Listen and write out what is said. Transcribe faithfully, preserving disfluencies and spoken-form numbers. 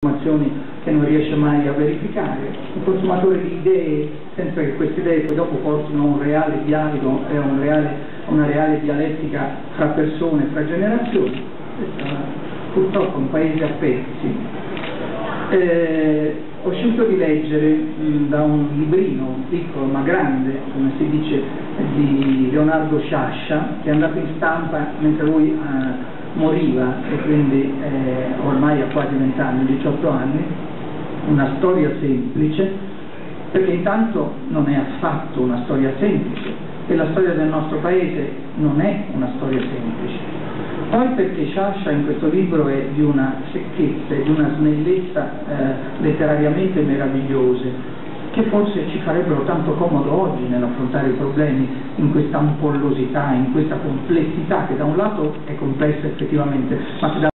Che non riesce mai a verificare, un consumatore di idee senza che queste idee poi dopo portino un reale dialogo e un reale, una reale dialettica fra persone, fra generazioni. Questo, purtroppo, è un paese a pezzi. Eh, ho scelto di leggere mh, da un librino piccolo ma grande, come si dice, di Leonardo Sciascia, che è andato in stampa mentre lui eh, moriva, e quindi eh, ormai ha quasi vent'anni, diciotto anni, una storia semplice, perché intanto non è affatto una storia semplice e la storia del nostro paese non è una storia semplice. Poi perché Sciascia in questo libro è di una secchezza e di una snellezza eh, letterariamente meravigliose, che forse ci farebbero tanto comodo oggi nell'affrontare i problemi in questa ampollosità, in questa complessità che da un lato è complessa effettivamente, ma che da